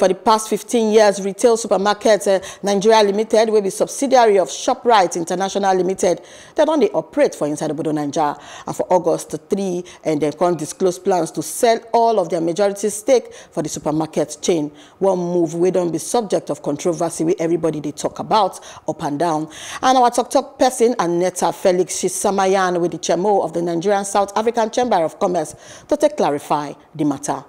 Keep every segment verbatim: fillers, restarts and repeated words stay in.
For the past fifteen years, Retail Supermarkets uh, Nigeria Limited will be subsidiary of ShopRite International Limited. They don't they operate for inside Obodo Naija. And for August third, and they can't disclose plans to sell all of their majority stake for the supermarket chain. One move we don't be subject of controversy with everybody they talk about up and down. And our talk talk person, Aneta Felix, she's Samayan with the chairman of the Nigerian South African Chamber of Commerce to take clarify the matter.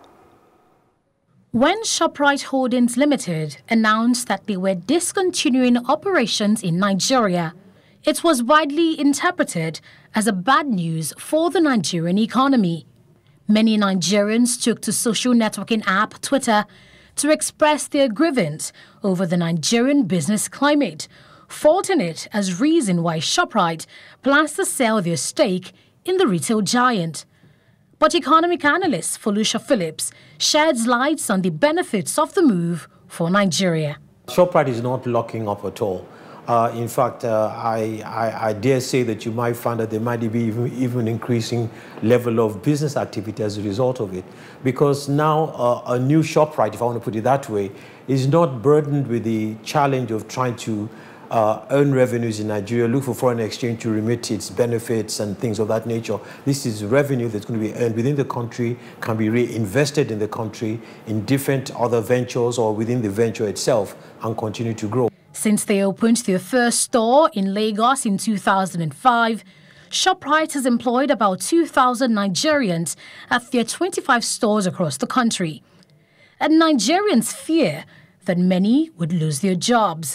When ShopRite Holdings Limited announced that they were discontinuing operations in Nigeria, it was widely interpreted as a bad news for the Nigerian economy. Many Nigerians took to social networking app Twitter to express their grievance over the Nigerian business climate, faulting it as reason why ShopRite plans to sell their stake in the retail giant. But economic analyst Foluso Phillips sheds lights on the benefits of the move for Nigeria. ShopRite is not locking up at all. Uh, in fact, uh, I, I, I dare say that you might find that there might be even, even increasing level of business activity as a result of it. Because now uh, a new ShopRite, if I want to put it that way, is not burdened with the challenge of trying to Uh, earn revenues in Nigeria, look for foreign exchange to remit its benefits and things of that nature. This is revenue that's going to be earned within the country, can be reinvested in the country, in different other ventures or within the venture itself, and continue to grow. Since they opened their first store in Lagos in two thousand five, ShopRite has employed about two thousand Nigerians at their twenty-five stores across the country. And Nigerians fear that many would lose their jobs.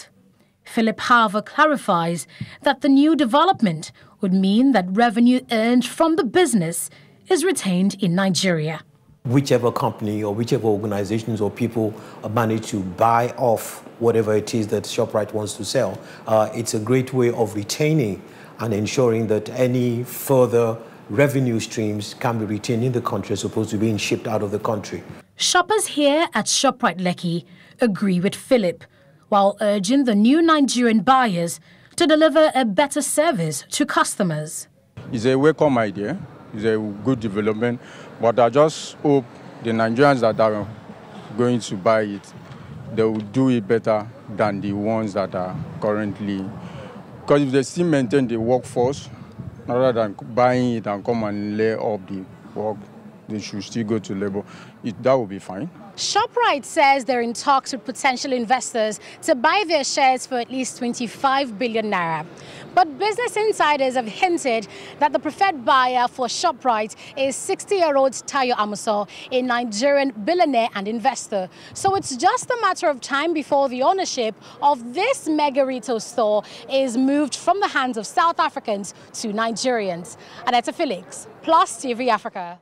Philip, however, clarifies that the new development would mean that revenue earned from the business is retained in Nigeria. Whichever company or whichever organizations or people manage to buy off whatever it is that ShopRite wants to sell, uh, it's a great way of retaining and ensuring that any further revenue streams can be retained in the country as opposed to being shipped out of the country. Shoppers here at ShopRite Lekki agree with Philip, while urging the new Nigerian buyers to deliver a better service to customers. It's a welcome idea, it's a good development, but I just hope the Nigerians that are going to buy it, they will do it better than the ones that are currently. Because if they still maintain the workforce, rather than buying it and come and lay up the work, they should still go to labor. It, that will be fine. ShopRite says they're in talks with potential investors to buy their shares for at least twenty-five billion naira. But business insiders have hinted that the preferred buyer for ShopRite is sixty-year-old Tayo Amusan, a Nigerian billionaire and investor. So it's just a matter of time before the ownership of this mega retail store is moved from the hands of South Africans to Nigerians. Aneta Felix, Plus T V Africa.